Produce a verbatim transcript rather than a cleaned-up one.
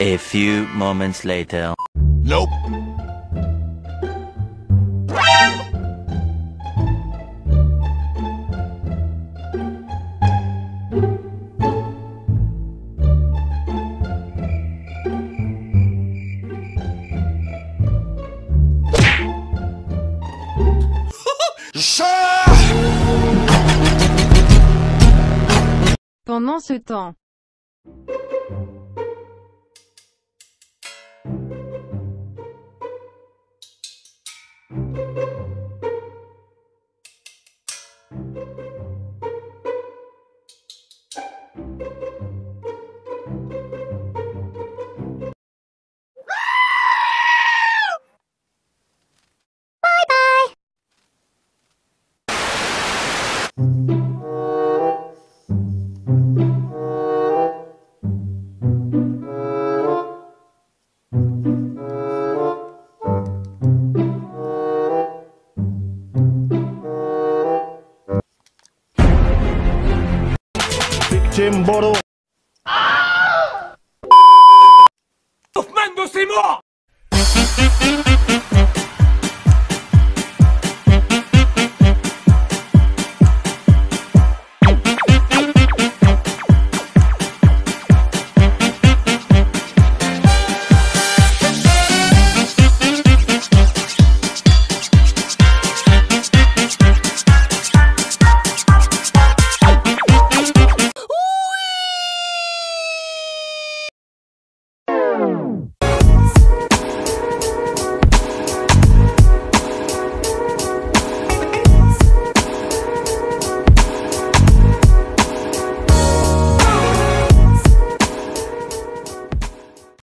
A few moments later. Nope. Pendant ce temps. Chimboro.